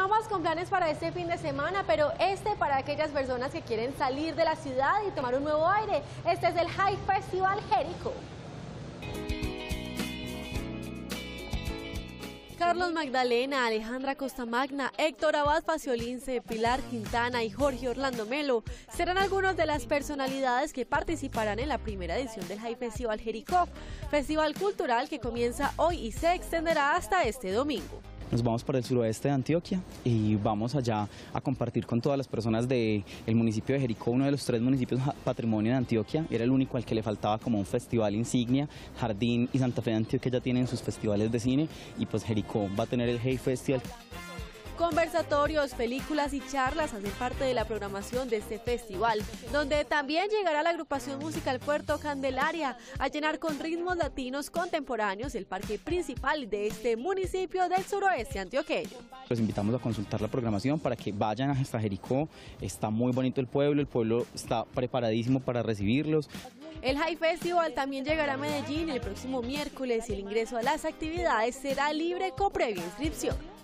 Continuamos con planes para este fin de semana, pero para aquellas personas que quieren salir de la ciudad y tomar un nuevo aire. Este es el Hay Festival Jericó. Carlos Magdalena, Alejandra Costamagna, Héctor Abad Faciolince, Pilar Quintana y Jorge Orlando Melo serán algunas de las personalidades que participarán en la primera edición del Hay Festival Jericó, festival cultural que comienza hoy y se extenderá hasta este domingo. Nos vamos para el suroeste de Antioquia y vamos allá a compartir con todas las personas del municipio de Jericó, uno de los 3 municipios patrimonio de Antioquia. Era el único al que le faltaba como un festival insignia. Jardín y Santa Fe de Antioquia ya tienen sus festivales de cine y pues Jericó va a tener el Hay Festival. Conversatorios, películas y charlas hacen parte de la programación de este festival, donde también llegará la agrupación musical Puerto Candelaria a llenar con ritmos latinos contemporáneos el parque principal de este municipio del suroeste antioqueño. Los invitamos a consultar la programación para que vayan hasta Jericó. Está muy bonito el pueblo está preparadísimo para recibirlos. El Hay Festival también llegará a Medellín el próximo miércoles y el ingreso a las actividades será libre con previa inscripción.